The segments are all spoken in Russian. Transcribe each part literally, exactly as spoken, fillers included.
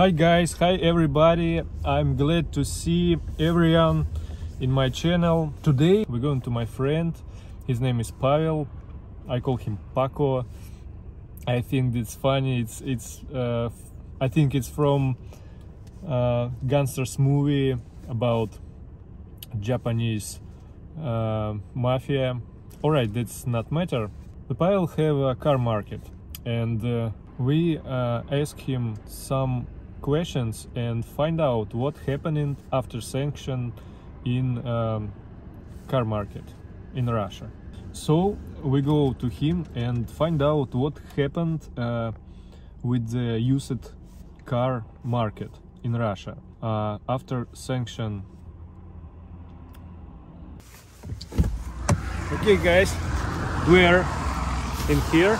Hi guys, hi everybody. I'm glad to see everyone in my channel. Today we're going to my friend. His name is Pavel. I call him Paco. I think it's funny. It's it's. Uh, I think it's from uh, gangsters movie about Japanese uh, mafia. All right, that's not matter. The Pavel have a car market, and uh, we uh, ask him some questions and find out what happened after sanction in um, car market in Russia. So we go to him and find out what happened uh, with the used car market in Russia uh, after sanction. Okay guys, we're in here.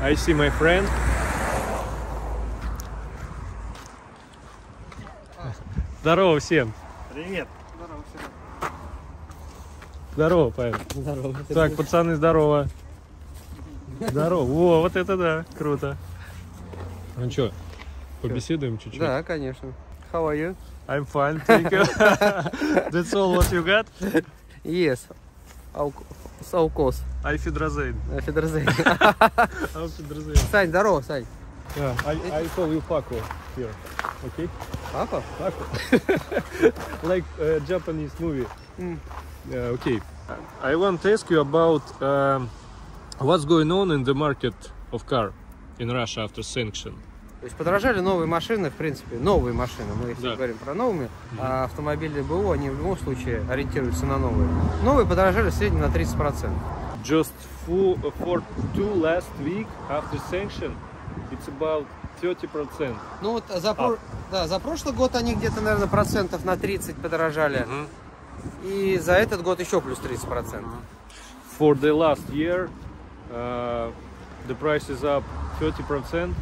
I see my friend. Здорово всем. Привет. Здорово всем. Здорово, Павел. Здорово. Так, пацаны, здорово. Здорово. Во, вот это да, круто. Ну что, побеседуем чуть-чуть? Да, конечно. How are you? I'm fine, thank you. That's all what you got? Yes. Саукос. Айфидразейн. Айфидразейн. Сань, здорово, Сань. I call you Paco here. Okay? Paco? Paco. Like a Japanese movie. Yeah, okay. I want to ask you about um, what's going on in the market of car in Russia after sanction. То есть подорожали новые машины, в принципе, новые машины, мы да. говорим про новые, mm-hmm. а автомобили БУ, они в любом случае ориентируются на новые. Новые подорожали в среднем на тридцать процентов. Just for, for two last week after sanction, it's about thirty percent. Ну вот за, да, за прошлый год они где-то, наверное, процентов на тридцать подорожали, mm-hmm. и за этот год еще плюс тридцать процентов. For the last year, uh, the price is up thirty percent.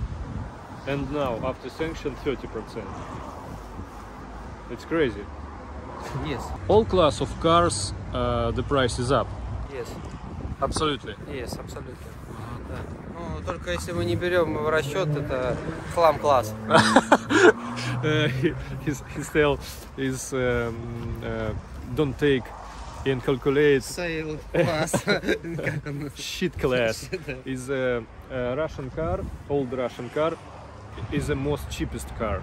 And now, after sanction, thirty percent. It's crazy. Yes. All class of cars, uh, the price is up. Yes. Absolutely. Yes, absolutely. Да. Ну, только если мы не берем в расчет, это хлам класс. His his tale is um, uh, don't take and calculate. Sale class. Shit class is a, a Russian car, old Russian car. Is the most cheapest car.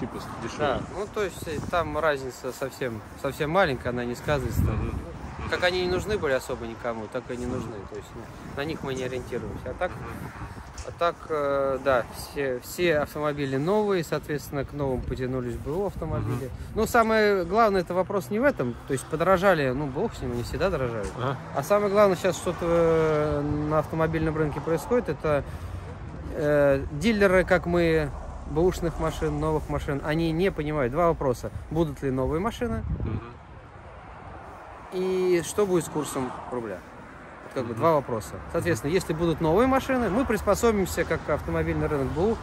Cheapest, дешевле. Да, ну то есть там разница совсем, совсем маленькая, она не сказывается. Mm-hmm. Как они не нужны были особо никому, так и не нужны. То есть на них мы не ориентируемся. А так, mm-hmm. а так э, да, все, все автомобили новые, соответственно, к новым потянулись БУ автомобили. Mm-hmm. Ну самое главное, это вопрос не в этом. То есть подорожали, ну бог с ним, они всегда дорожают. Mm-hmm. А самое главное сейчас, что-то на автомобильном рынке происходит, это дилеры, как мы, бэушных машин, новых машин, они не понимают. Два вопроса. Будут ли новые машины? Mm-hmm. И что будет с курсом рубля? Вот как mm-hmm. бы два вопроса. Соответственно, если будут новые машины, мы приспособимся, как автомобильный рынок БУ,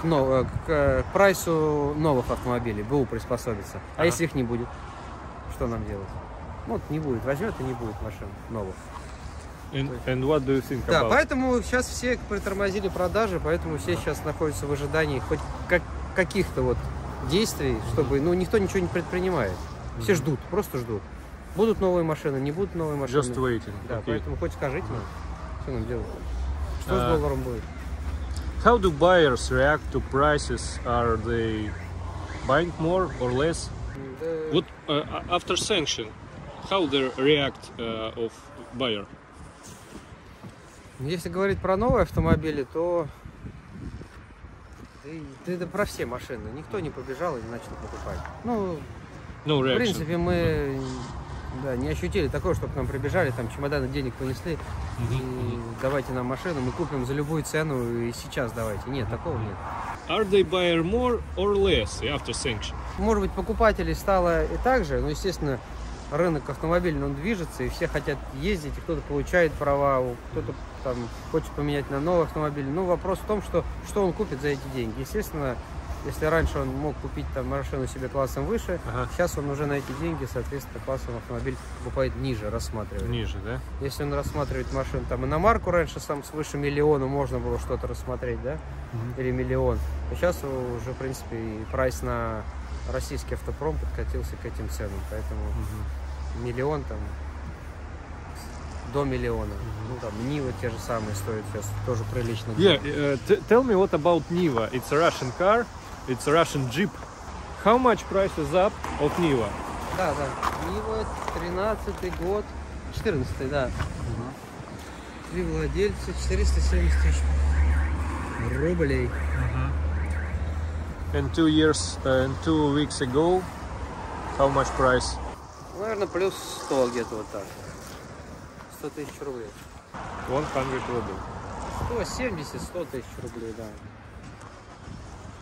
к, нов... к прайсу новых автомобилей. БУ приспособится. А uh-huh. если их не будет? Что нам делать? Вот не будет. Возьмет и не будет машин новых. And, and what do you think about? Да, поэтому сейчас все притормозили продажи, поэтому все сейчас находятся в ожидании хоть как, каких-то вот действий, чтобы, ну, никто ничего не предпринимает. Все ждут, просто ждут. Будут новые машины, не будут новые машины. Just waiting. Да, okay. Поэтому хоть скажите нам, что нам делать. Что uh, с долларом будет? How do buyers react to prices? Are they buying more or less? The... What uh, after sanction? How they react uh, of buyer? Если говорить про новые автомобили, то да, да, про все машины. Никто не побежал и не начал покупать. Ну, no в принципе, мы да, не ощутили такого, чтобы к нам прибежали, там чемоданы денег понесли, mm -hmm. и давайте нам машину, мы купим за любую цену и сейчас давайте. Нет, такого нет. Are they buyer more or less after sanction? Может быть, покупателей стало и так же, но, естественно, рынок автомобильный, он движется, и все хотят ездить, и кто-то получает права, кто-то там хочет поменять на новый автомобиль. Но вопрос в том, что, что он купит за эти деньги. Естественно, Если раньше он мог купить там машину себе классом выше, ага. сейчас он уже на эти деньги, соответственно, классом автомобиль покупает ниже, рассматривает. Ниже, да? Если он рассматривает машину там иномарку, раньше сам свыше миллиона можно было что-то рассмотреть, да? Угу. Или миллион. А сейчас уже, в принципе, и прайс на российский автопром подкатился к этим ценам. Поэтому угу. миллион там... До миллиона. Mm-hmm. Ну, там, Нива те же самые стоят сейчас тоже прилично. Yeah, uh, tell me what about Niva. It's a Russian car, it's a Russian Jeep. How much price is up of Niva? Да, да. Niva тринадцатый год, четырнадцатый, да. Uh-huh. Три владельца, четыреста семьдесят тысяч рублей. Uh-huh. And two years uh, and two weeks ago, how much price? Наверное, плюс сто где-то вот так. сто тысяч рублей. сто рублей. сто семьдесят — сто тысяч рублей, да.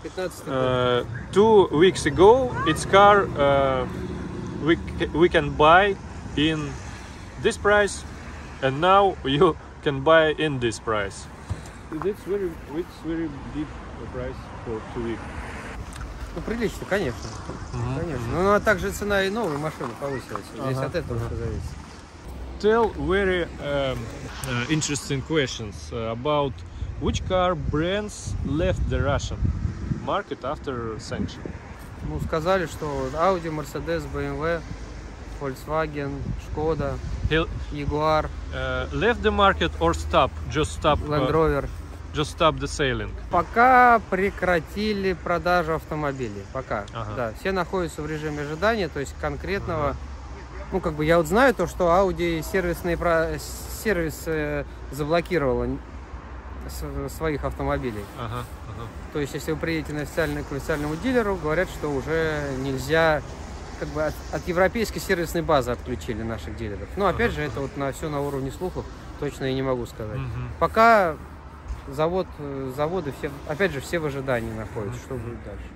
пятнадцатый год. Uh, two weeks ago, it's car uh, we, we can buy in this price, and now you can buy in this price. That's very, it's very big price for two weeks. Ну, прилично, конечно. Mm-hmm. конечно. Но, ну, а также цена и новой машины повысилась. Uh-huh. Здесь от этого uh-huh. все зависит. Tell very um, uh, interesting questions uh, about which car brands left the Russian market after sanction. Ну, сказали, что Audi, Mercedes, бэ эм вэ, Volkswagen, Skoda, Jaguar uh, left the market or stop? Just stop. Land Rover. Uh, just stop the selling. Пока прекратили продажу автомобилей. Пока. Ага. Да. Все находятся в режиме ожидания, то есть конкретного. Ага. Ну, как бы я вот знаю то, что Audi сервисные сервис э, заблокировала своих автомобилей. Ага, ага. То есть, если вы приедете на официальный, к официальному дилеру, говорят, что уже нельзя, как бы от, от европейской сервисной базы отключили наших дилеров. Но опять ага, же, ага. это вот на все на уровне слухов, точно я не могу сказать. Угу. Пока завод, заводы, все, опять же, все в ожидании находятся, угу. что будет дальше.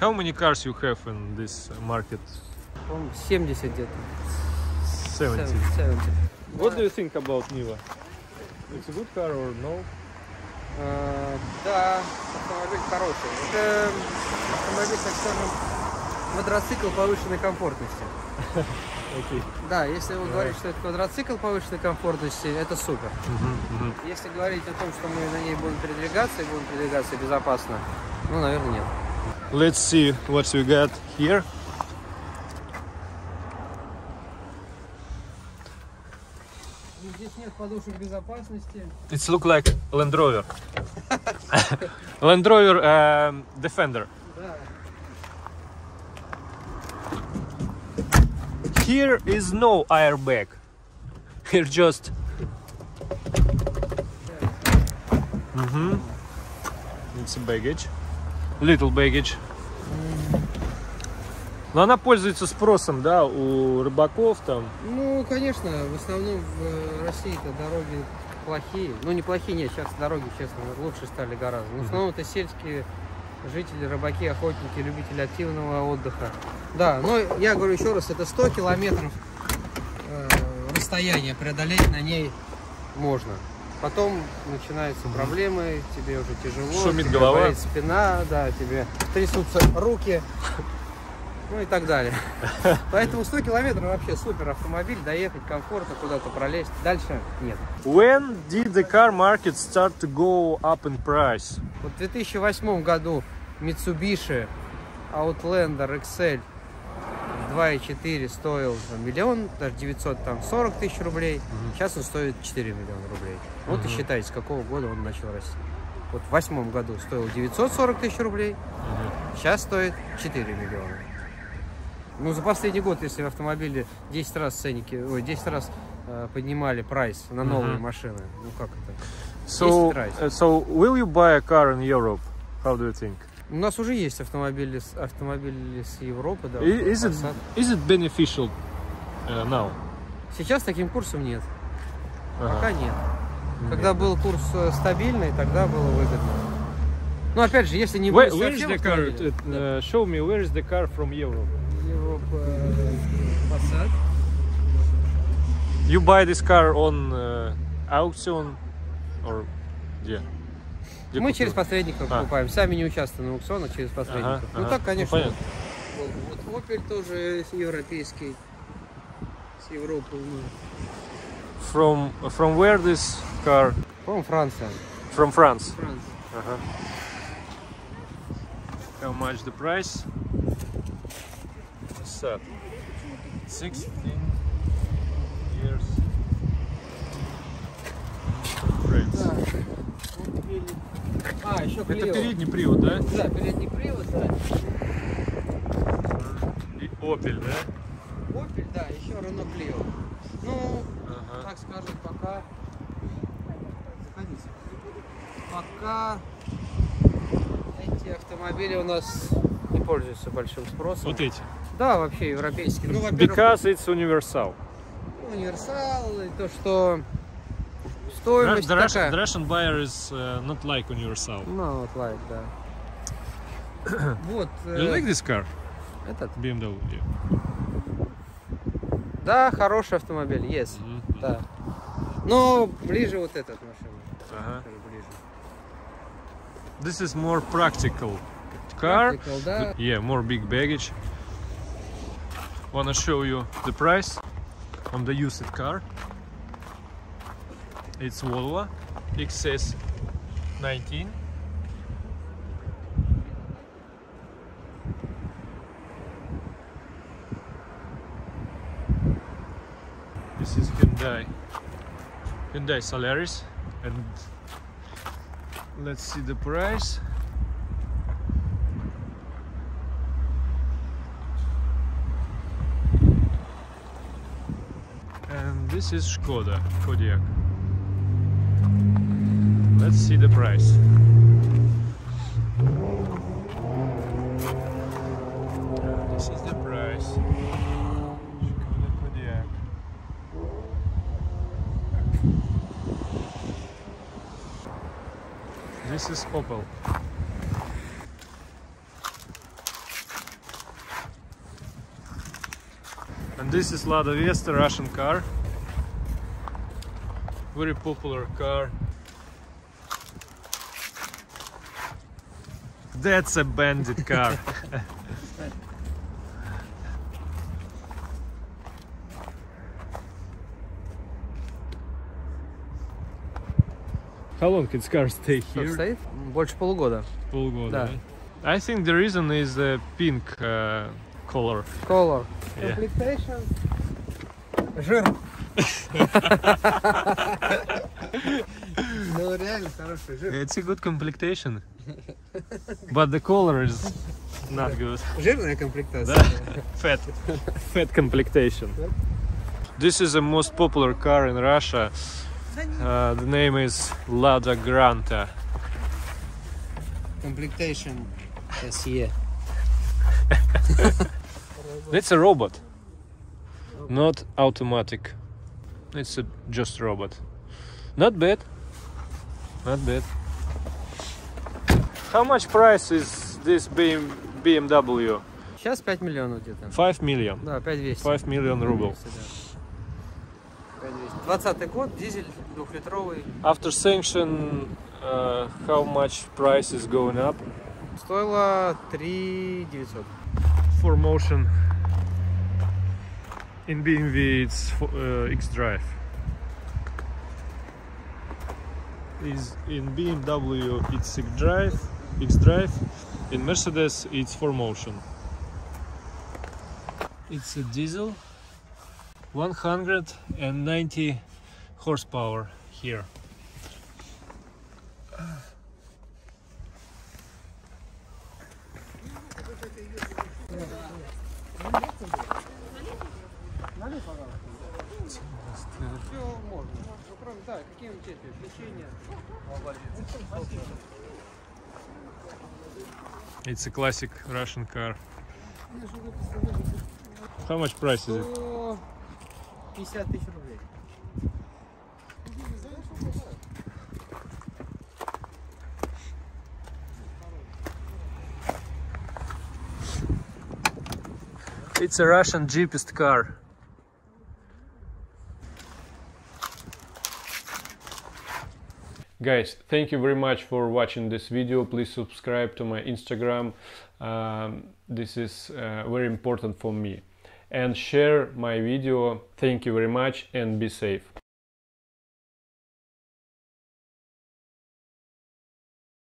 How many cars you have in this market? семьдесят где-то. семьдесят. семьдесят. What do you think about Niva? It's a good car or no? Uh, да, автомобиль хороший. Это автомобиль, так скажем, квадроцикл повышенной комфортности. Okay. Да, если вы yeah. говорите, что это квадроцикл повышенной комфортности, это супер. Uh-huh, uh-huh. Если говорить о том, что мы на ней будем передвигаться и будем передвигаться безопасно, ну, наверное, нет. Let's see what we got here. Здесь нет подушек безопасности. It looks like Land Rover. Land Rover uh, Defender. Да. Here is no airbag. Here just. Mm-hmm. It's a baggage. Little baggage. Но она пользуется спросом, да, у рыбаков там. Ну, конечно, в основном в России-то дороги плохие. Ну, не плохие, нет, сейчас дороги, честно, лучше стали гораздо. Но в основном это сельские жители, рыбаки, охотники, любители активного отдыха. Да, но я говорю еще раз, это сто километров э, расстояния преодолеть на ней можно. Потом начинаются проблемы, тебе уже тяжело. Шумит голова. Болит спина, да, тебе трясутся руки. Ну и так далее. Поэтому сто километров вообще супер автомобиль, доехать комфортно, куда-то пролезть. Дальше нет. When did the car market start to go up in price? Вот в две тысячи восьмом году Mitsubishi Outlander икс эль два и четыре стоил миллион, даже девятьсот сорок тысяч рублей. Mm-hmm. Сейчас он стоит четыре миллиона рублей. Вот mm-hmm. и считайте, с какого года он начал расти. Вот в две тысячи восьмом году стоил девятьсот сорок тысяч рублей, mm-hmm. сейчас стоит четыре миллиона. Ну, за последний год, если автомобили десять раз ценники, ой, десять раз uh, поднимали прайс на новые mm-hmm. машины, ну как это? So, uh, so, will you buy a car in Europe? How do you think? У нас уже есть автомобили, автомобили с Европы, да. Is it, is it beneficial uh, now? Сейчас таким курсом нет. Uh-huh. Пока нет. Mm-hmm. Когда был курс стабильный, тогда было выгодно. Ну, опять же, если не будет совсем автомобиля... Uh, show me, where is the car from Europe? Passat. You buy this car on uh, auction or yeah? Где мы купили? Через посредников а. покупаем. Сами не участвуем на аукционах, через посредников. Ага, ну ага. так, конечно. Ну, вот Opel тоже европейский, с Европы. From, from where this car? From France. From France. France. Ага. How much the price? Set. sixteen years. Да. А, еще это передний привод, да? Да, передний привод, да. И Opel, да? Opel, да, еще Renault Clio. Ну, ага. так скажем, пока... Заходите. Пока эти автомобили у нас не пользуются большим спросом. Вот эти? Да, вообще европейские. Ну, Because it's universal. Универсал, и то, что... Стоимость the, the такая. The Russian buyer is uh, not like universal. No, not like, да. вот. You э... like this car? Этот? би эм дабл ю. Да, хороший автомобиль, yes. Mm -hmm. да. Но ближе вот этот машина. Ага. This is more practical car. Practical, да. Yeah, more big baggage. Wanna show you the price on the used car. It's Volvo икс эс nineteen. This is Hyundai, Hyundai Solaris, and let's see the price. And this is Škoda Kodiaq. Let's see the price. This is the price. Škoda Kodiaq. This is Opel. And this is Lada Vesta, Russian car. Very popular car. That's a bandit car. How long can cars stay here? Больше полугода. Полгода. I think the reason is the pink uh, color. Color. Yeah. Complication. Жир. Ну реально хороший жир. It's a good complexion. But the color is not good. Жирная комплектация. Fat. Fat complexion. This is the most popular car in Russia. Uh, the name is Lada Granta. Complexion. эс е. That's a robot. Not automatic. It's a just robot. Not bad. Not bad. How much price is this би эм дабл ю? Сейчас пять миллионов где-то. пять миллионов. Да, пять двести. пять миллион рублей. двадцатый год, дизель двухлитровый. After sanction, uh, how much price is going up? Стоило три девятьсот. For motion in би эм ви it's uh, X-Drive. Is in би эм дабл ю it's X-Drive. X-Drive, in Mercedes it's four motion. It's a diesel, one hundred ninety horsepower here. It's a classic Russian car. How much price is it? пятьдесят тысяч рублей. It's a Russian cheapest car. Guys, thank you very much for watching this video. Please subscribe to my Instagram. Um, this is uh, very important for me. And share my video. Thank you very much and be safe.